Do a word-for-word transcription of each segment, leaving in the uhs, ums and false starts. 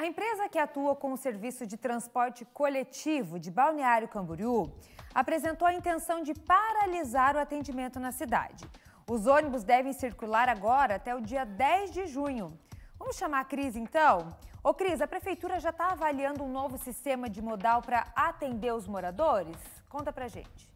A empresa que atua com o serviço de transporte coletivo de Balneário Camboriú apresentou a intenção de paralisar o atendimento na cidade. Os ônibus devem circular agora até o dia dez de junho. Vamos chamar a Cris, então? Ô, Cris, a prefeitura já está avaliando um novo sistema de modal para atender os moradores? Conta pra gente.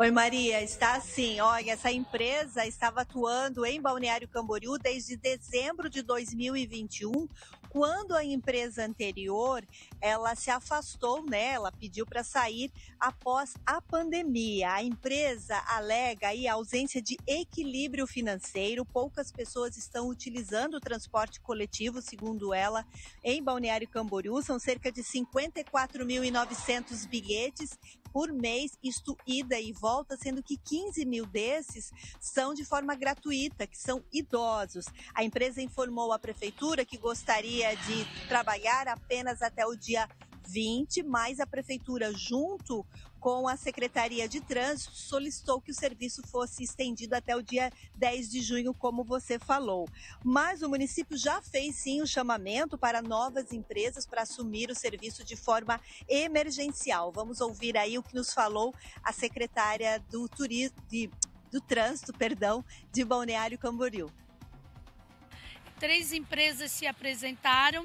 Oi, Maria, está assim, olha, essa empresa estava atuando em Balneário Camboriú desde dezembro de dois mil e vinte e um, quando a empresa anterior, ela se afastou, né? Ela pediu para sair após a pandemia. A empresa alega aí a ausência de equilíbrio financeiro, poucas pessoas estão utilizando o transporte coletivo, segundo ela, em Balneário Camboriú. São cerca de cinquenta e quatro mil e novecentos bilhetes por mês, isto ida e volta, sendo que quinze mil desses são de forma gratuita, que são idosos. A empresa informou à prefeitura que gostaria de trabalhar apenas até o dia vinte, mas a prefeitura, junto com a Secretaria de Trânsito, solicitou que o serviço fosse estendido até o dia dez de junho, como você falou. Mas o município já fez, sim, o chamamento para novas empresas para assumir o serviço de forma emergencial. Vamos ouvir aí o que nos falou a secretária do, turismo, de, do Trânsito perdão, de Balneário Camboriú. Três empresas se apresentaram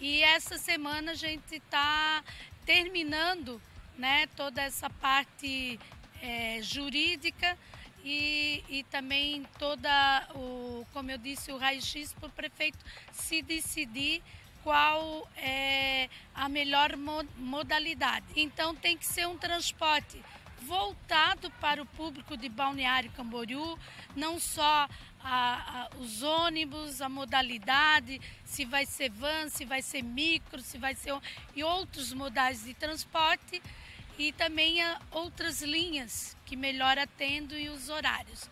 e essa semana a gente está terminando, né, toda essa parte é, jurídica e, e também toda, o, como eu disse, o raio-x para o prefeito se decidir qual é a melhor modalidade. Então tem que ser um transporte voltado para o público de Balneário Camboriú, não só a, a, os ônibus, a modalidade, se vai ser van, se vai ser micro, se vai ser e outros modais de transporte e também a outras linhas que melhor atendem e os horários.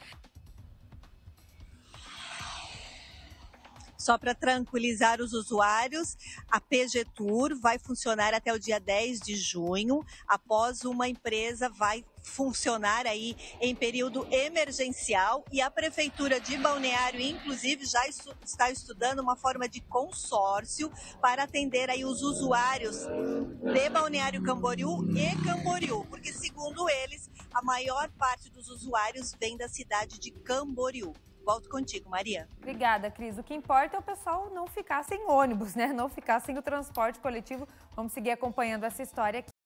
Só para tranquilizar os usuários, a P G T U R vai funcionar até o dia dez de junho, após uma empresa vai funcionar aí em período emergencial e a Prefeitura de Balneário, inclusive, já estu- está estudando uma forma de consórcio para atender aí os usuários de Balneário Camboriú e Camboriú, porque segundo eles, a maior parte dos usuários vem da cidade de Camboriú. Volto contigo, Maria. Obrigada, Cris. O que importa é o pessoal não ficar sem ônibus, né? Não ficar sem o transporte coletivo. Vamos seguir acompanhando essa história aqui.